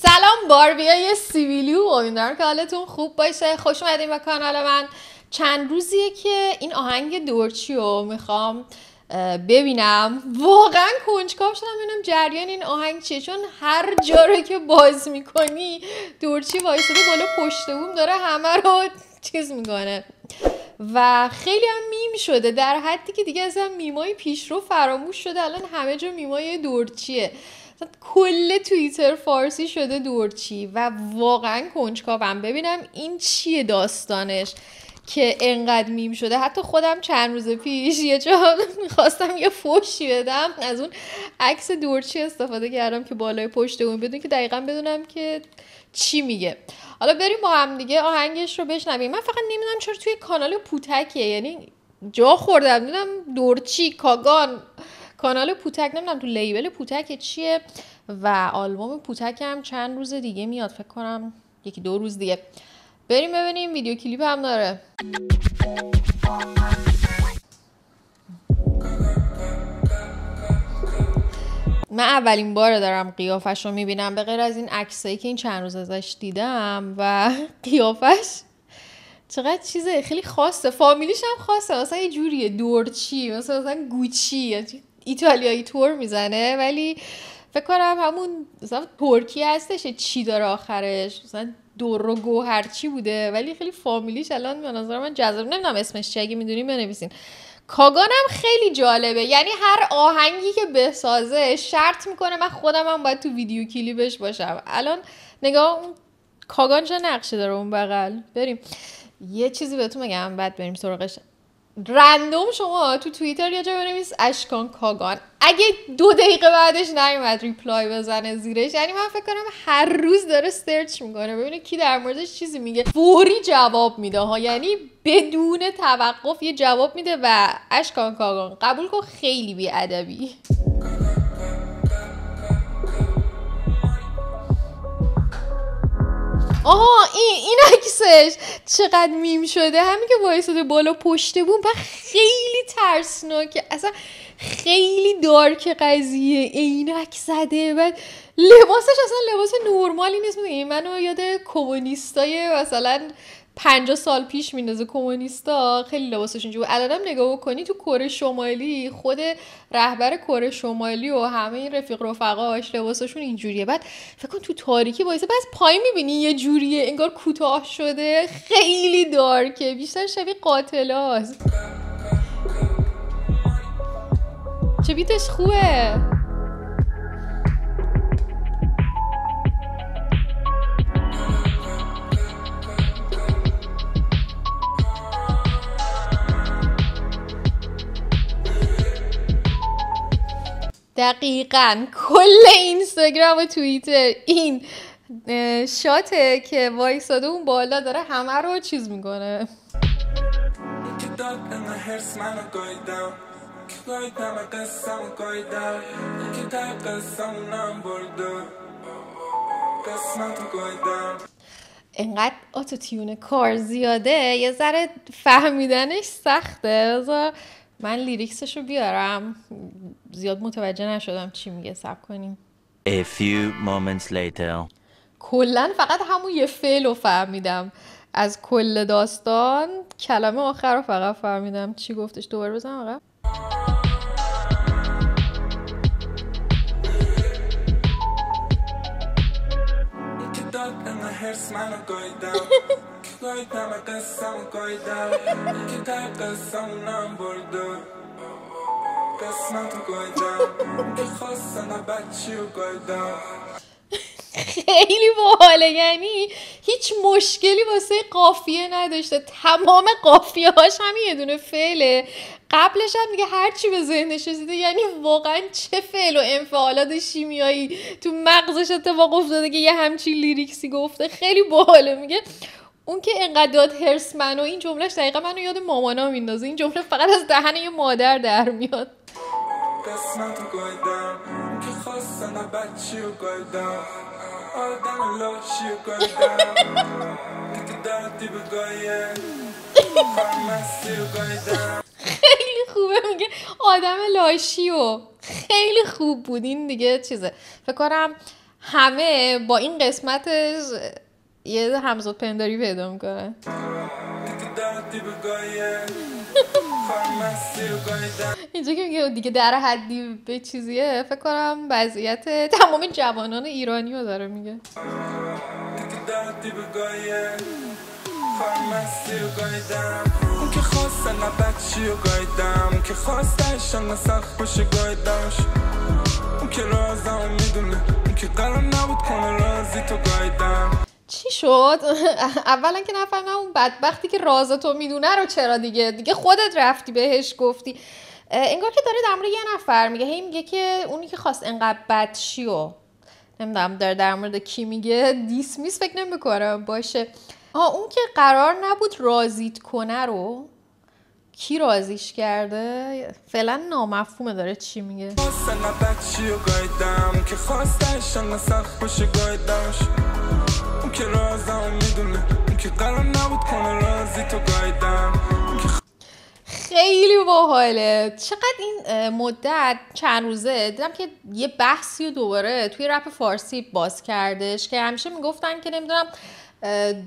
سلام باربیای سیویلیو، امیدوارم که حالتون خوب باشه. خوش اومدین به کانال من. چند روزیه که این آهنگ دورچی رو میخوام ببینم، واقعا کنجکاو شدم ببینم جریان این آهنگ چیه، چون هر جا رو که باز میکنی دورچی وایساده بالا پشت بوم داره همه رو چیز میکنه و خیلی هم میم شده، در حدی که دیگه اصلا میمای پیشرو فراموش شده. الان همه جا میمای دورچیه، کل توییتر فارسی شده دورچی و واقعا کنجکاوم ببینم این چیه داستانش که انقدر میم شده. حتی خودم چند روز پیش یه جا میخواستم یه فوشی بدم، از اون عکس دورچی استفاده کردم که بالای پشت اون، بدون که دقیقا بدونم که چی میگه. حالا بریم با هم دیگه آهنگش رو بشنویم. من فقط نمیدونم چرا توی کانال پوتکیه، یعنی جا خوردم دیدم دورچی کاگان، کانال پوتک، نمیدونم تو لیبل پوتک چیه و آلبوم پوتک هم چند روز دیگه میاد، فکر کنم یکی دو روز دیگه. بریم ببینیم، ویدیو کلیپ هم داره. من اولین بار دارم قیافش رو میبینم، به غیر از این عکسایی که این چند روز ازش دیدم و قیافش چقدر چیزه خیلی خاصه. فامیلیش هم خاصه، مثلا یه جوریه دورچی، مثلا گوچی، ایتالیایی تور میزنه، ولی فکر کنم همون مثلا ترکی هستش، چی داره آخرش، مثلا دور و گو هرچی بوده، ولی خیلی فامیلیش الان به نظر من جذاب. نمیدونم اسمش چیه، اگه میدونیم بنویسین. کاگان هم خیلی جالبه، یعنی هر آهنگی که بسازه شرط میکنه من خودم هم باید تو ویدیو کلیپش باشم. الان نگاه کاگان چه نقشه داره اون بغل. بریم یه چیزی بهتون بگم بعد بریم سراغش. رندوم شما تو توییتر یه جا بنویس اشکان کاگان، اگه 2 دقیقه بعدش نیومد ریپلای بزنه زیرش، یعنی من فکر کنم هر روز داره سرچ میکنه ببینه کی در موردش چیزی میگه، فوری جواب میده ها، یعنی بدون توقف یه جواب میده. و اشکان کاگان قبول کن خیلی بی‌ادبی. آها این عکسش چقدر میم شده، همین که وایساده بالا پشت بوم، خیلی ترسناکه، اصلا خیلی دارک قضیه، عینک زده و لباسش اصلا لباس نرمالی نیست. منو یاد کمونیستای مثلا 50 سال پیش میندازه، کمونیستا خیلی لباسشون جوری. الانم نگاه بکنی تو کره شمالی، خود رهبر کره شمالی و همه این رفیق رفقاش لباسشون اینجوریه. بعد فکر کن تو تاریکی وایسه، بعد پایین میبینی یه جوریه انگار کوتاه شده، خیلی دارکه، بیشتر شبیه قاتلاست. چه بیتش خوبه. دقیقاً کل اینستاگرام و توییتر این شاته که وایساده اون بالا داره همه رو چیز میکنه. انقدر آتوتیون کار زیاده، یه ذره فهمیدنش سخته. بذار من لیریکسش رو بیارم، زیاد متوجه نشدم چی میگه، صبر کنیم. A few moments later. کلا فقط همون یه فعل رو فهمیدم از کل داستان، کلمه آخر رو فقط فهمیدم چی گفتش. دوباره بزنم آقا. خیلی باحاله، یعنی هیچ مشکلی واسه قافیه نداشته، تمام قافیه هاش هم یه دونه فعله، قبلش هم دیگه هرچی به ذهنش رسیده، یعنی واقعا چه فعل و انفعالات شیمیایی تو مغزش اتفاق افتاده که یه همچین لیریکسی گفته. خیلی باحاله. میگه اون که انقدر داد هرس منو، این جملهش دقیقا منو یاد مامانا میندازه، این جمله فقط از دهن یه مادر در میاد. خیلی خوبه. میگه آدم لاشیو، خیلی خوب بود این دیگه چیزه. فکر کنم همه با این قسمتش یه همزاد پنداری پیدا میکنن. اینجا که میگه دیگه در حدی به چیزیه، فکر کنم وضعیت تمام جوانان ایرانی رو داره میگه. اون که خواست انا بچی رو گایدم، که خواستش انا سخت باشه گایدمش، اون که رازم میدونه، اون که قرار نبود کنه رازی تو گایدم. چی شد؟ اولا که نفهمم اون بدبختی که رازتو میدونه رو چرا دیگه خودت رفتی بهش گفتی. انگار که داره در مورد یه نفر میگه، هی میگه که اونی که خواست انقدر بدشیو نمیدونم داره در مورد کی میگه، دیس میس فکر نمیکنم باشه. اون که قرار نبود رازیت کنه رو کی رازیش کرده؟ فعلا نامفهومه داره چی میگه. که خواستش انا سخت باشه گایدمش، اون که رازم میدونه، اون که قرار نبود کنه رازی تو گایدم. خیلی باحاله. چقدر این مدت چند روزه دیدم که یه بحثی دوباره توی رپ فارسی باز کردش که همیشه میگفتن که نمیدونم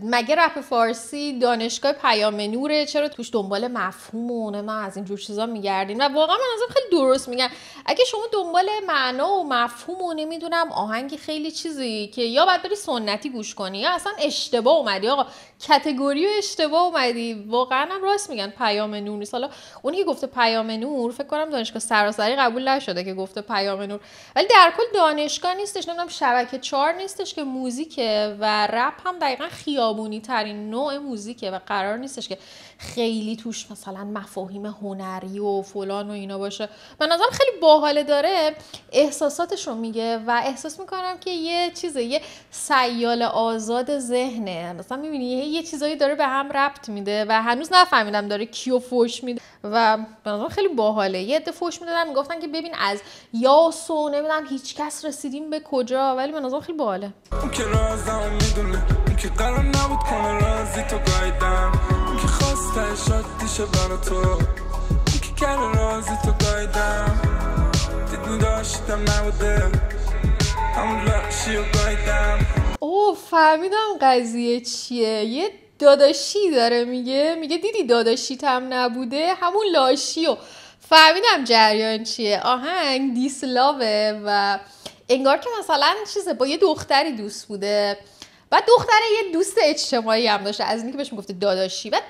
مگه رپ فارسی دانشگاه پیام نوره، چرا توش دنبال مفهومونه ما از اینجور چیزا میگردیم. و واقعا من ازم خیلی درست میگن، اگه شما دنبال معنا و مفهومونه میدونم آهنگی خیلی چیزی که یا باید بری سنتی گوش کنی یا اصلا اشتباه اومدی، آقا کتگوری و اشتباه اومدی. واقعا هم راست میگن پیام نور نیست. حالا اونی که گفته پیام نور فکر کنم دانشگاه سراسری قبول نشده که گفته پیام نور، ولی در کل دانشگاه نیستش، نمیدونم شبکه 4 نیستش که موزیکه و رپ هم دقیقاً خیابونی ترین نوع موزیکه و قرار نیستش که خیلی توش مثلا مفاهیم هنری و فلان و اینا باشه. به نظرم خیلی باحال داره احساساتش رو میگه و احساس میکنم که یه چیزه، یه سیال آزاد ذهنه، مثلا میبینی یه چیزایی داره به هم ربط میده و هنوز نفهمیدم داره کیو فوش میده و به نظرم خیلی باحاله. یه عده فوش میدادن میگفتن که ببین از یاس و نمیدونم هیچکس رسیدیم به کجا، ولی به نظرم خیلی باحاله. که قرار نبود کنه رازی تو گایدم، که خواسته شد دیشه برا تو، که کنه رازی تو گایدم، دید میداشتم نبوده همون لحشی و گایدم. اوه فهمیدم قضیه چیه. یه داداشی داره میگه دیدی داداشیت هم نبوده همون لاشی و فهمیدم جریان چیه. آهنگ دیسلاوه و انگار که مثلا چیزه با یه دختری دوست بوده و دختره یه دوست اجتماعی هم داشته، از اینکه بهش میگفته داداشی، بعد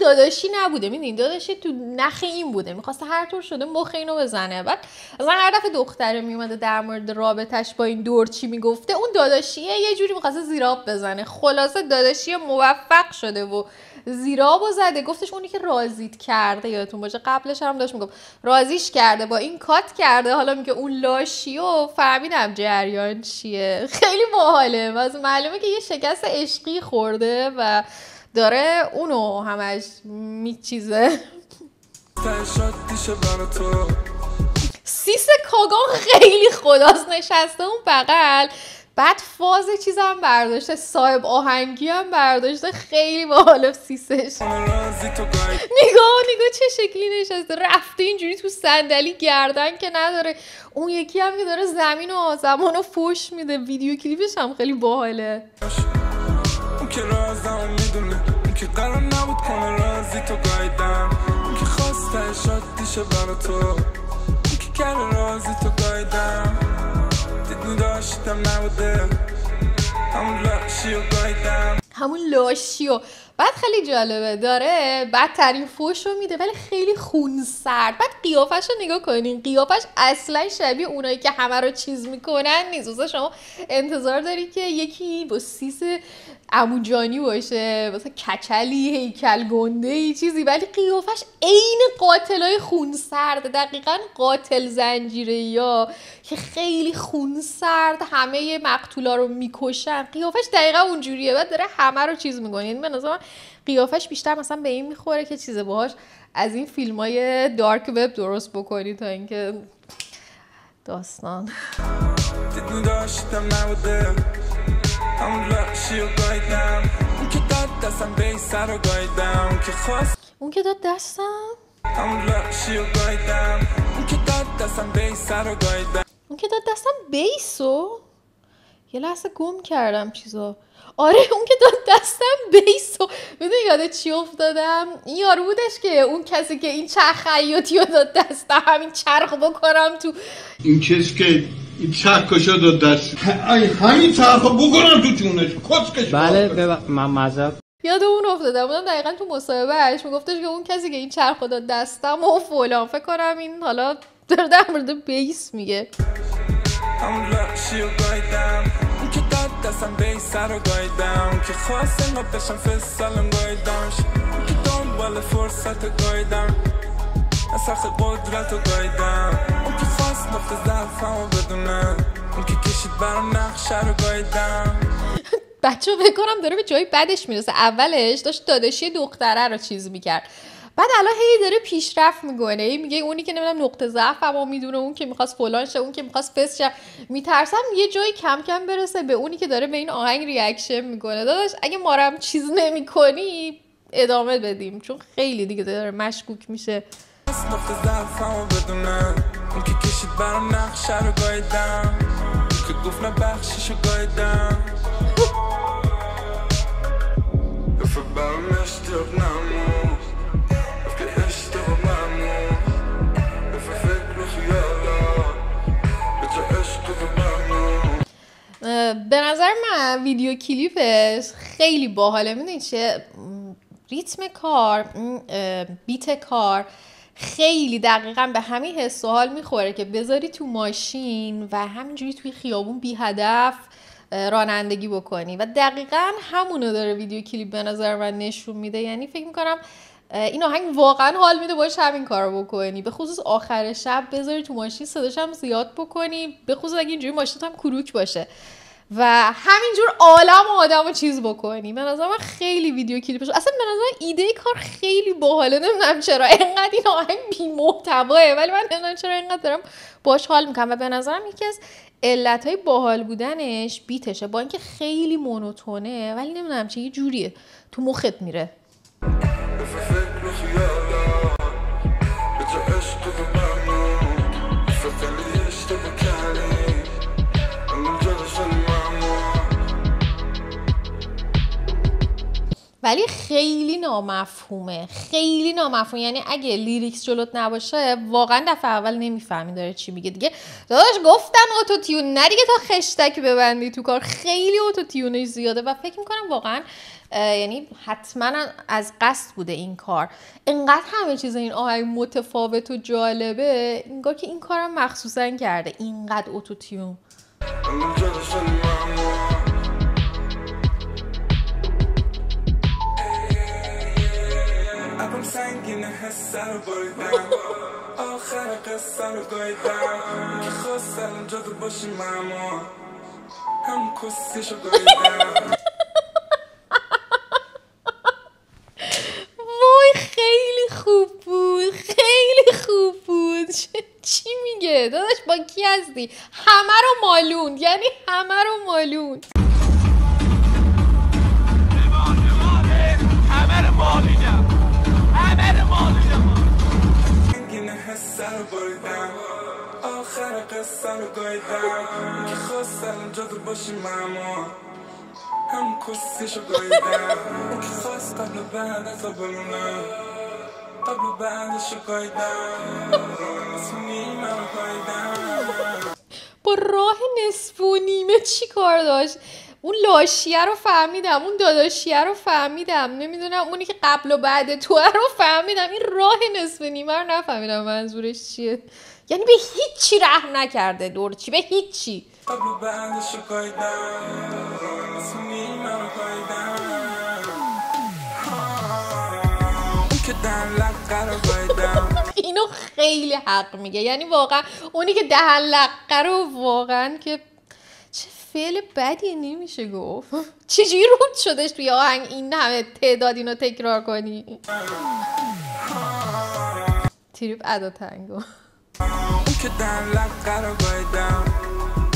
داداشی نبوده، میدونین داداشی تو نخ این بوده، میخواسته هر طور شده مخ اینو بزنه. بعد از هر دفعه دختره میومده در مورد رابطش با این دورچی میگفته اون داداشیه، یه جوری میخواسته زیراب بزنه. خلاصه داداشی موفق شده و زیرابو زده. گفتش اونی که رازیت کرده، یادتون باشه قبلش هم داشت میگفت رازیش کرده با این کات کرده، حالا میگه اون لاشیو. فهمیدم جریان چیه. خیلی باحاله. واسه معلومه که یه شکست عشقی خورده و داره اونو همش میچیزه. سیس کاگان خیلی خداست، نشسته اون بغل، بعد فاز چیز هم برداشته، صاحب آهنگی هم برداشته. خیلی باحال سیسش. نگاه چه شکلی نشسته، رفته اینجوری تو صندلی، گردن که نداره. اون یکی هم که داره زمین و آسمانو فوش میده. ویدیو کلیپش هم خیلی باحاله. اون که رازم میدونه، اون که قرار نبود کنه رازی تو گایدم، اون که خواسته شد دیشه برا تو، اون که کنه رازی تو گایدم، داشتم نبوده همون لاشیو. بعد خیلی جالبه، داره بدترین فوش رو میده ولی خیلی خونسرد. بعد قیافش رو نگاه کنین، قیافش اصلا شبیه اونایی که همه رو چیز میکنن نیست. واسه شما انتظار داری که یکی با سیس عموجانی باشه، واسه کچلی هیکل گنده ای چیزی، ولی قیافش عین قاتلای خونسرد، دقیقا قاتل زنجیره یا که خیلی خونسرد همه مقتولا رو میکشن. قیافش دقیقا اونجوریه. بعد داره همه رو چیز میکنه. یعنی به نظرم قیافش بیشتر مثلا به این میخوره که چیزه باهاش از این فیلمای دارک وب درست بکنی تا اینکه داستان اون که داد دستم بیسو یه لحظه گم کردم چیزو. آره اون که داد دستم بیسو. میدونی یاده چی افتادم؟ این یارو بودش که اون کسی که این چرخ خیاطی رو داد دستم، همین چرخ بکنم تو این کسی که این چرخشو داد دست. آی همین چرخو بکنم تو جونش. کسکش. بله من معذرت. یاد اون افتادم. اونم دقیقاً تو مصاحبهش میگفتش که اون کسی که این چرخو داد دستم و فلان، فکر کنم این حالا در مورد بیس میگه. بچه ها بکنم داره به جایی بدش میرسه. اولش داشت داداشی دختره رو چیز میکرد، بعد الان هی داره پیشرفت میکنه، هی میگه اونی که نمیدونم نقطه ضعفمو میدونه، اون که میخواست فلان شه، اون که میخواست فس شه. میترسم یه جایی کم کم برسه به اونی که داره به این آهنگ ریاکشن میکنه. داداش اگه ما هم چیز نمیکنی ادامه بدیم، چون خیلی دیگه داره مشکوک میشه. به نظر من ویدیو کلیپش خیلی باحاله. میدونی چه؟ ریتم کار، بیت کار خیلی دقیقا به همین حس و حال میخوره که بذاری تو ماشین و همینجوری توی خیابون بی هدف رانندگی بکنی، و دقیقا همونو داره ویدیو کلیپ به نظر من نشون میده. یعنی فکر میکنم این آهنگ واقعا حال میده باش همین کارو بکنی، به خصوص آخر شب بذاری تو ماشین، صداش هم زیاد بکنی، به خصوص اگه اینجوری ماشینت هم کروک باشه و همینجور عالم و آدمو چیز بکنی. به نظر من خیلی ویدیو کلیپش، اصلا به نظر من ایده کار خیلی باحاله. نمیدونم چرا اینقدر این آهنگ بی‌محتواه، ولی من نمیدونم چرا اینقدر دارم باش حال میکنم. و به نظرم یکی از علتهای باحال بودنش بیتشه، با اینکه خیلی مونوتونه ولی نمیدونم چه جوریه تو مخت میره. ولی خیلی نامفهومه، خیلی نامفهوم. یعنی اگه لیریکس جلوت نباشه واقعا دفعه اول نمیفهمی داره چی میگه. دیگه داداش گفتن اوتوتیون نه دیگه، تا خشتک ببندی تو کار. خیلی اوتوتیونش زیاده و فکر میکنم واقعا یعنی حتما از قصد بوده این کار. انقدر همه چیز این آهنگ متفاوت و جالبه، انگار که این کارم مخصوصا کرده، اینقدر اوتوتیون. آخر قصه رو گایدم که خواست سلم جادو باشی ماما هم کسیش رو گایدم. وای خیلی خوب بود، خیلی خوب بود. چی میگه؟ داداش با کی هستی؟ همه رو مالوند، یعنی همه رو مالوند. همه رو مالیدم، همه رو مالیدم. آخر قصه رو گایدم که خواستم جادو باشی ماما هم کسیش رو گایدم. اون که خواست قبل بعد تا بلونه قبل بعدش رو گایدم، نسونی من رو گایدم. با راه نصف و نیمه چی کار داشت؟ اون لاشیه رو فهمیدم، اون داداشیه رو فهمیدم، نمیدونم اونی که قبل و بعد تو رو فهمیدم، این راه نصف نیمه رو نفهمیدم منظورش چیه. یعنی به هیچی رحم نکرده دورچی، به هیچی. اینو خیلی حق میگه. یعنی واقعا اونی که دهن لقه رو واقعا که چه فعل بدی نمیشه گفت. چجوری رود شدش توی آهنگ این همه تعداد اینو تکرار کنی؟ تریپ ادا تنگو. اون که دهن لقه رو گایدم،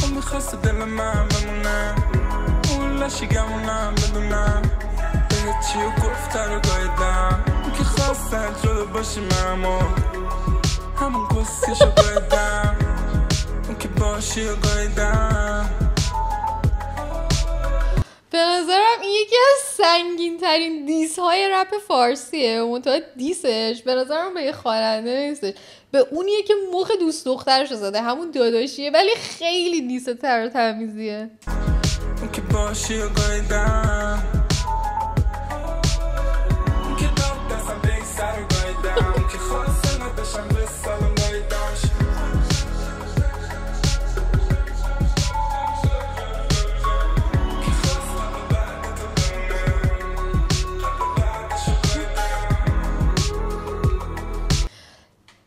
اون میخواست دل من بمونم، اون لشگمونم بدونم، به چی و گفته رو گایدم، اون که خواستن جدا باشی ماما همون گستیش رو گایدم، اون که باشی رو گایدم. سنگین ترین دیس های رپ فارسیه، منتها دیسش به نظرم به یه خواننده نیستش، به اونیه که مخ دوست دخترش زده، همون داداشیه، ولی خیلی دیس تر و تمیزیه.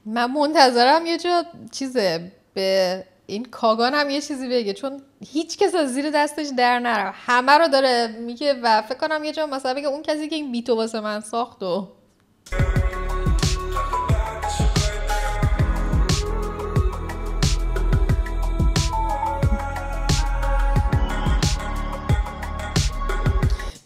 من منتظرم یه جا چیزه به این کاگان هم یه چیزی بگه، چون هیچ کس از زیر دستش در نره، همه رو داره میگه و فکر کنم یه جا مثلا بگه اون کسی که این بیتو واسه من ساخت و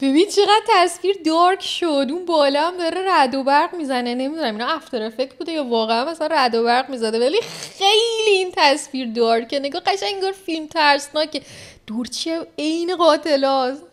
ببین چقدر تصویر دارک شد، اون بالا هم داره رعد و برق میزنه، نمیدونم اینا افتر افکت بوده یا واقعا مثلا رعد و برق میزده، ولی خیلی این تصویر دارکه، نگاه قشنگ انگار فیلم ترسناکه، دورچی عین قاتلاست.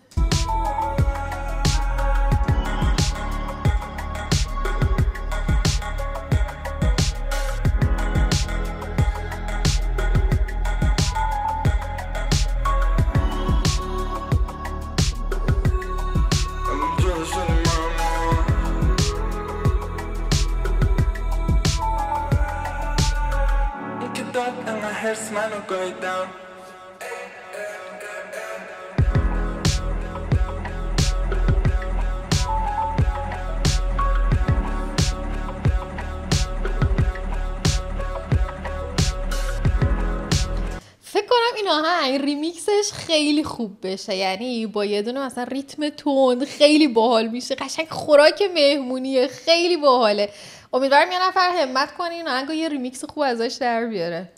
این ریمیکسش خیلی خوب بشه، یعنی با یه دونه مثلا ریتم تند خیلی باحال میشه، قشنگ خوراک مهمونیه، خیلی باحاله. امیدوارم یه نفر همت کنه این آهنگو یه ریمیکس خوب ازش در بیاره.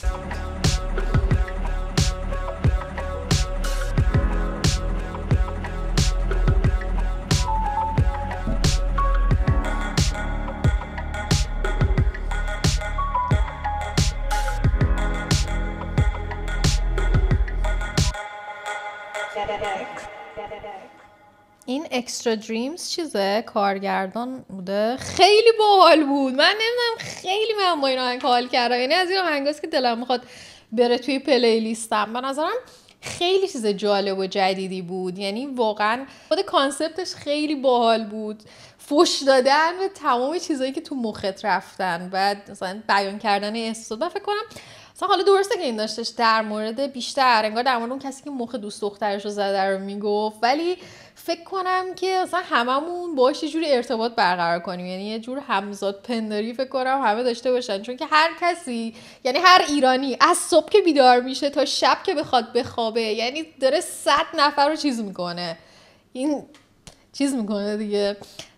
این اکسترا دریمز چیزه، کارگردان بوده، خیلی باحال بود، من نمیدونم خیلی من با این آهنگ حال کردم، یعنی از این آهنگاست که دلم میخواد بره توی پلی لیستم، به نظرم خیلی چیز جالب و جدیدی بود، یعنی واقعا خود کانسپتش خیلی باحال بود، فوش دادن به تمام چیزایی که تو مخت رفتن و مثلا بیان کردن احساسات. من فکر کنم مثلا حالا درسته که این داشتش در مورد بیشتر انگار در مورد اون کسی که مخ دوست دخترش رو زده رو میگفت، ولی فکر کنم که مثلا هممون باش یه جوری ارتباط برقرار کنیم، یعنی یه جور همزاد پنداری فکر کنم همه داشته باشن، چون که هر کسی یعنی هر ایرانی از صبح که بیدار میشه تا شب که بخواد بخوابه یعنی داره 100 نفر رو چیز میکنه، این چیز میکنه دیگه،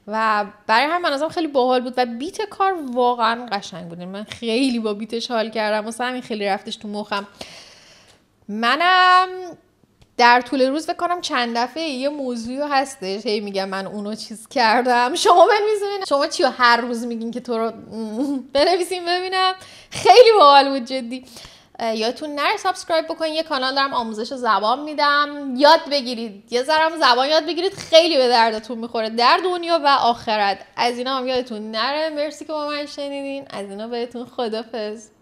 و برای هم منظرم خیلی باحال بود و بیت کار واقعا قشنگ بود، من خیلی با بیتش حال کردم، واسه همین خیلی رفتش تو مخم. منم در طول روز فکر کنم چند دفعه یه موضوعی هستش هی میگم من اونو چیز کردم، شما بنویسین شما چی هر روز میگین که تو رو بنویسین ببینم، خیلی باحال بود جدی. یادتون نره سابسکرایب بکنید، یه کانال دارم آموزش زبان میدم، یاد بگیرید یه ذره زبان یاد بگیرید، خیلی به دردتون میخوره در دنیا و آخرت، از اینا هم یادتون نره. مرسی که با من شنیدین، از اینا بهتون خدافظ.